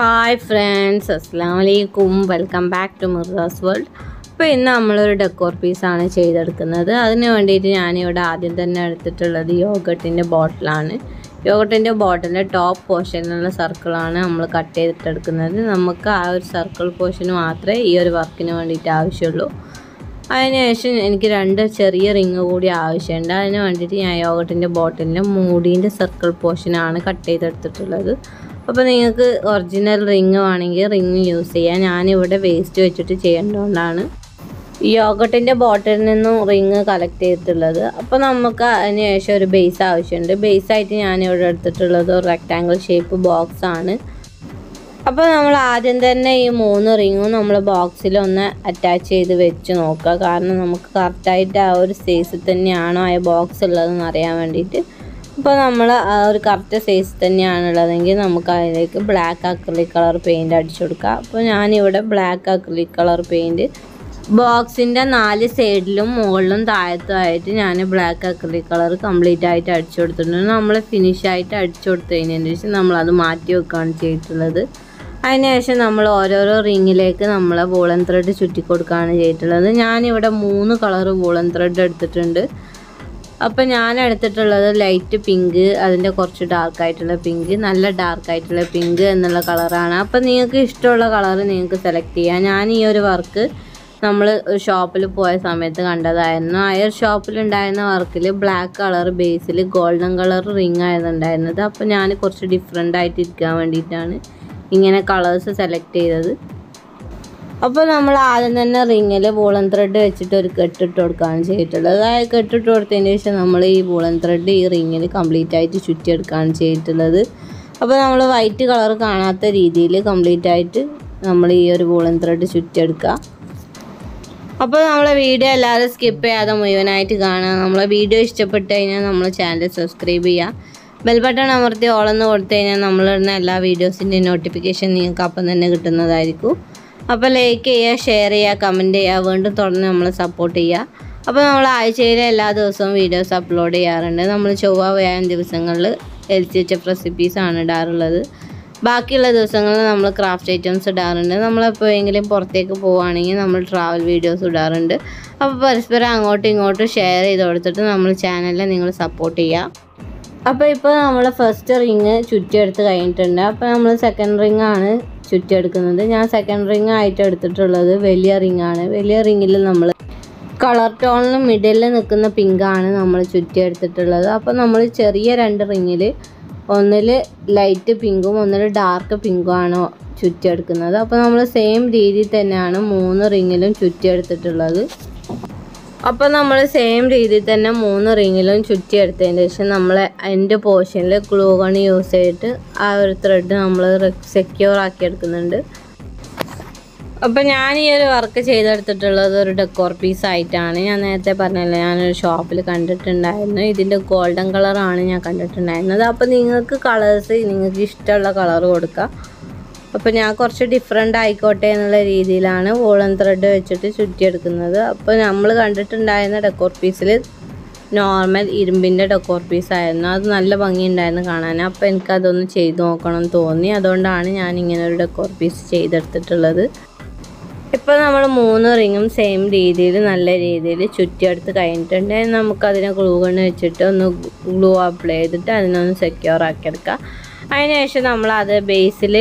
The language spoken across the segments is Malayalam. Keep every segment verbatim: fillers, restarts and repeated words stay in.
Hi friends, Assalamu alaikum. Welcome back to Mirzas World. We will do a piece of decor. That is why I have yogurt in a bottle. Yogurt in a bottle is the top portion of the circle. We will cut it. We circle portion of the I have a cherry ring over the ocean. I have a yogurt in the bottle. I have a circle portion of the If you have an original ring, you can use it. I will use the yogurt in the bottle. Ring will collect it. Then, we base. The base is a rectangle shaped box. Then, we will box attach the box. Now, we will cut the size of the black acrylic color paint. I will cut black acrylic color paint. Box in the four sides mold and black acrylic color complete. We will finish it. We will cut अपन यान अर्थात light pink अदने कोर्चे dark आइटला pink नल्ला dark आइटला pink नल्ला color आना अपन नियंके इष्टोला color नियंके select किया यानी योरे work नम्मले shop ले पोए सामेत गंडा दायना आयर shop ले डायना work ले black color base ले golden color ring आयन डायना ता अपन याने कोर्चे different आइटिट क्या वंडी टाने इंगेना colors select किया Now, we will ring the ball and thread. We will cut the ball and thread. We will complete the white color. We will complete the ball and thread. We skip the video. Bell button amarthi all on the order and Namla videos in the notification in Kapan. Appa like share ya comment ya vandu thornu nammala support cheya appo nammala aaychayile ella divasam videos upload cheyyarundu nammala chowva vayan divasangalil lch recipes aanu idarullathu baakiyulla divasangalil nammala craft items idarundu nammala eppengilum porthekku povaanengi nammala travel videos idarundu appo parasparam angotu ingotu share cheyidoduttittu nammala channel ningal support cheya appo ipo nammala first ring chutti eduthu kayinittunde appo nammala second ring aanu ചുറ്റി എടുക്കുന്നത് ഞാൻ സെക്കൻഡ് റിംഗ് ആയിട്ട് എടുത്തിട്ടുള്ളത് വലിയ റിംഗ് ആണ് വലിയ റിംഗിൽ നമ്മൾ കളർ ടോണിൽ മിഡിലിൽ നിൽക്കുന്ന പിങ്ക് ആണ് നമ്മൾ ചുറ്റി എടുത്തിട്ടുള്ളത് അപ്പോൾ നമ്മൾ ചെറിയ രണ്ട് റിംഗിൽ ഒന്നിൽ ലൈറ്റ് പിങ്കും ഒന്നിൽ ഡാർക്ക് പിങ്കും ആണ് ചുറ്റി എടുക്കുന്നത് അപ്പോൾ നമ്മൾ സെയിം രീതിയിൽ തന്നെയാണ് മൂന്ന് റിംഗിലും ചുറ്റി എടുത്തിട്ടുള്ളത് അപ്പോൾ നമ്മൾ സെയിം രീതിയിൽ തന്നെ മൂന്ന് റിംഗിലും ചുറ്റി എടുത്തതിന് ശേഷം നമ്മൾ എൻഡ് പോർഷനിൽ ഗ്ലൂ ഗൺ യൂസ് ചെയ്തിട്ട് ആ ഒരു ത്രെഡ് നമ്മൾ സെക്യൂർ ആക്കി എടുക്കുന്നുണ്ട്. അപ്പോൾ ഞാൻ ഈ ഒരു വർക്ക് ചെയ്തെടുത്തിട്ടുള്ളത് ഒരു ഡെക്കോർ പീസ് ആയിട്ടാണ്. ഞാൻ നേരത്തെ പറഞ്ഞില്ലേ ഞാൻ ഒരു ഷോപ്പിൽ കണ്ടിട്ടുണ്ടായിരുന്നു. ഇതിന്റെ ഗോൾഡൻ കളർ ആണ് ഞാൻ കണ്ടിട്ടുണ്ടായിരുന്നത്. അപ്പോൾ നിങ്ങൾക്ക് കളേഴ്സ് നിങ്ങൾക്ക് ഇഷ്ടമുള്ള കളർ കൊടുക്കുക. അപ്പോൾ ഞാൻ കുറച്ച് ഡിഫറന്റ് ആയിക്കോട്ടെ എന്നുള്ള രീതിയിലാണ് വോൾ ആൻഡ് ത്രെഡ് വെച്ചിട്ട് ചുറ്റി എടുക്കുന്നത്. അപ്പോൾ നമ്മൾ കണ്ടിട്ടുണ്ടായിരുന്ന ഡെക്കോർ പീസിൽ നോർമൽ ഇരുമ്പിന്റെ ഡെക്കോർ പീസ് ആയിരുന്നു. അത് നല്ല ഭംഗി ഉണ്ടായിരുന്നു കാണാൻ. അപ്പോൾ എനിക്ക് അതൊന്ന് ചെയ്തു നോക്കണം തോന്നി. അതുകൊണ്ടാണ് ഞാൻ ഇങ്ങനെ ഒരു ഡെക്കോർ പീസ് ചെയ്തെടുത്തിട്ടുള്ളത്. ഇപ്പോൾ നമ്മൾ മൂന്ന് റിംഗും സെയിം രീതിയിൽ നല്ല രീതിയിൽ ചുറ്റി എടുത്ത് കഴിഞ്ഞിട്ടുണ്ട്. നമുക്ക് അതിനെ ഗ്ലൂ ഗൺ വെച്ചിട്ട് ഒന്ന് ഗ്ലൂ അപ്ലൈ ചെയ്തിട്ട് അതിനൊന്ന് സെക്യൂർ ആക്കി എടുക്കാം. അതിനുശേഷം നമ്മൾ അത് ബേസിൽ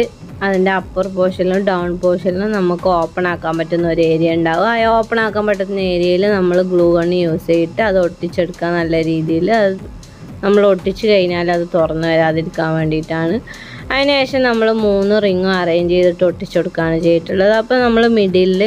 അതിന്റെ upper portion and down portion നമുക്ക് ഓപ്പൺ ആക്കാൻ പറ്റുന്ന ഒരു ഏരിയ ഉണ്ടാവും. ആ ഓപ്പൺ ആക്കാൻ പറ്റുന്ന ഏരിയയിൽ നമ്മൾ glue gun യൂസ് ചെയ്തിട്ട് അത് ഒട്ടിച്ചെടുക്കാൻ നല്ല രീതിയിൽ നമ്മൾ ഒട്ടിച്ചു കഴിഞ്ഞാൽ അത് തുറന്നു വരാതിരിക്കാൻ വേണ്ടിയിട്ടാണ്. അതിനുശേഷം നമ്മൾ മൂന്ന് റിംഗ് അറേഞ്ച് ചെയ്തിട്ട് ഒട്ടിച്ചെടുക്കാനാണ് ചെയ്തിട്ടുള്ളത്. അപ്പോൾ നമ്മൾ മിഡിലിൽ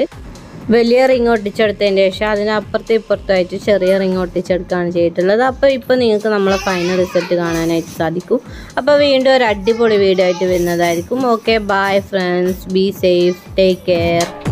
വലിയ റിംഗ് ഒട്ടിച്ചെടുത്തതിന് ശേഷം അതിന് അപ്പുറത്തെ ഇപ്പുറത്തായിട്ട് ചെറിയ റിംഗ് ഒട്ടിച്ചെടുക്കാനാണ് ചെയ്തിട്ടുള്ളത്. അപ്പോൾ ഇപ്പോൾ നിങ്ങൾക്ക് നമ്മളെ ഫൈനൽ റിസൾട്ട് കാണാനായിട്ട് സാധിക്കും. അപ്പോൾ വീണ്ടും ഒരു അടിപൊളി വീഡിയോ ആയിട്ട് വരുന്നതായിരിക്കും. Okay bye friends, be safe, take care.